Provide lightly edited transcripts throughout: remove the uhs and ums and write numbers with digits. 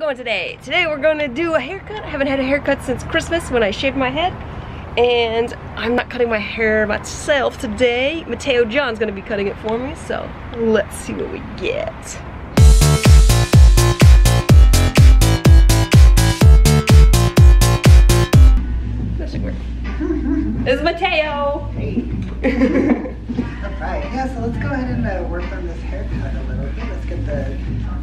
it going today? Today we're going to do a haircut. I haven't had a haircut since Christmas when I shaved my head. And I'm not cutting my hair myself today. Mateo Jon's going to be cutting it for me. So let's see what we get. That should work. It's Mateo. Hey. Alright, yeah, so let's go ahead and work on this haircut a little bit. Let's get the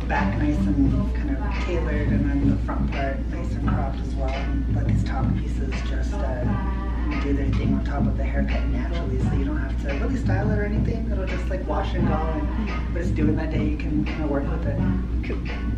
back nice and kind of tailored, and then the front part nice and cropped as well. And let these top pieces just do their thing on top of the haircut naturally, so you don't have to really style it or anything. It'll just like wash and go, and what it's doing that day, you can kind of work with it. Cool.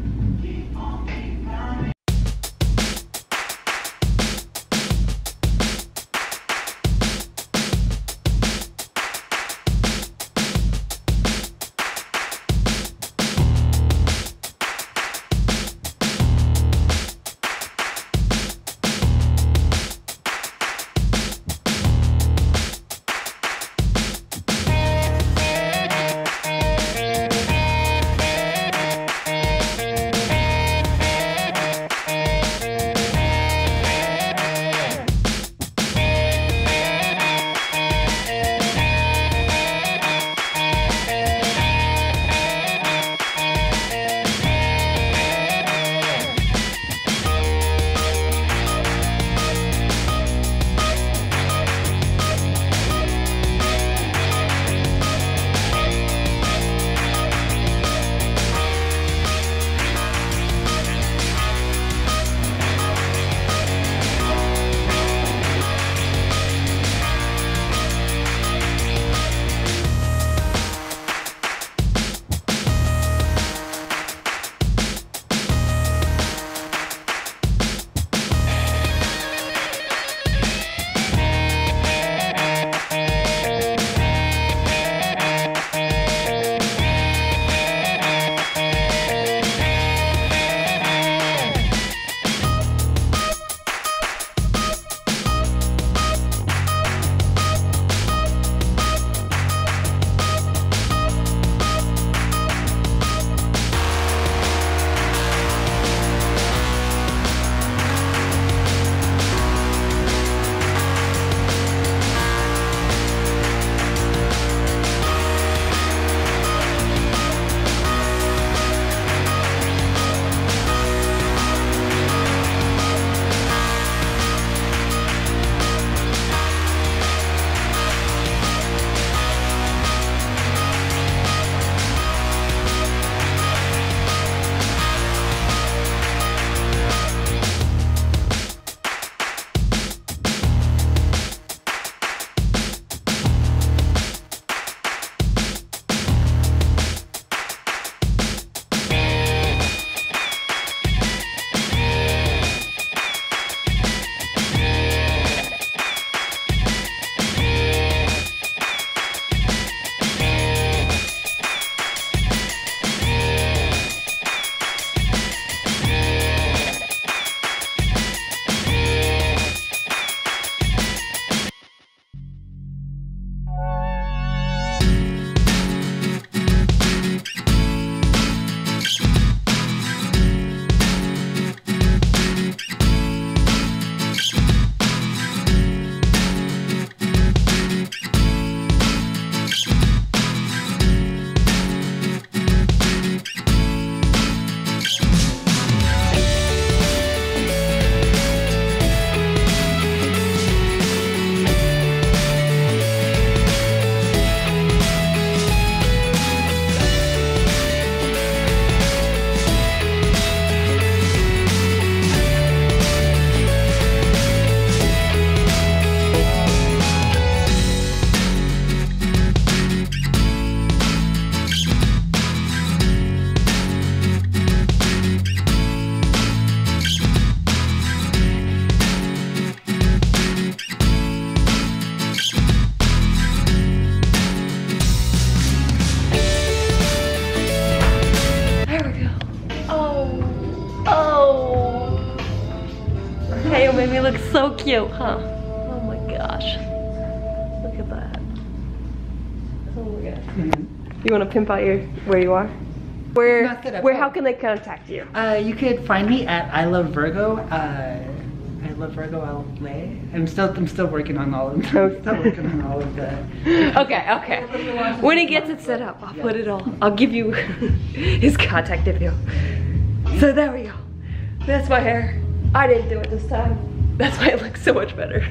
Made me look so cute, huh? Oh my gosh. Look at that. Oh my gosh. You want to pimp out your where you are? Where how can they contact you? You could find me at I Love Virgo. I Love Virgo LA. I'm still working on all of them. I'm still working on all of that. Okay. When he gets it set up, I'll put it all. I'll give you his contact info. So there we go. That's my hair. I didn't do it this time. That's why it looks so much better.